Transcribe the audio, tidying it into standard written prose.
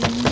Bye.